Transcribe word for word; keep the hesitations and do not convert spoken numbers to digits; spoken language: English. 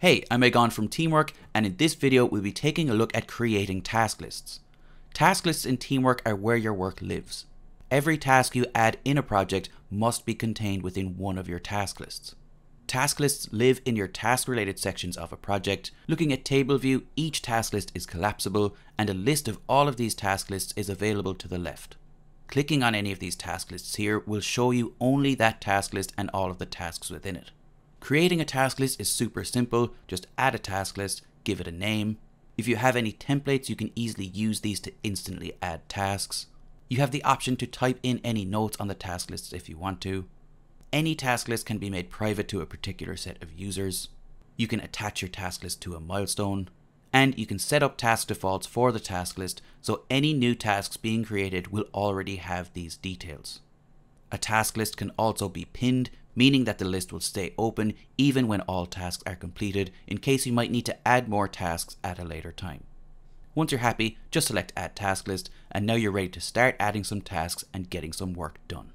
Hey, I'm Egon from Teamwork, and in this video we'll be taking a look at creating task lists. Task lists in Teamwork are where your work lives. Every task you add in a project must be contained within one of your task lists. Task lists live in your task-related sections of a project. Looking at table view, each task list is collapsible, and a list of all of these task lists is available to the left. Clicking on any of these task lists here will show you only that task list and all of the tasks within it. Creating a task list is super simple. Just add a task list, give it a name. If you have any templates, you can easily use these to instantly add tasks. You have the option to type in any notes on the task lists if you want to. Any task list can be made private to a particular set of users. You can attach your task list to a milestone. And you can set up task defaults for the task list, so any new tasks being created will already have these details. A task list can also be pinned, meaning that the list will stay open even when all tasks are completed, in case you might need to add more tasks at a later time. Once you're happy, just select Add Task List, and now you're ready to start adding some tasks and getting some work done.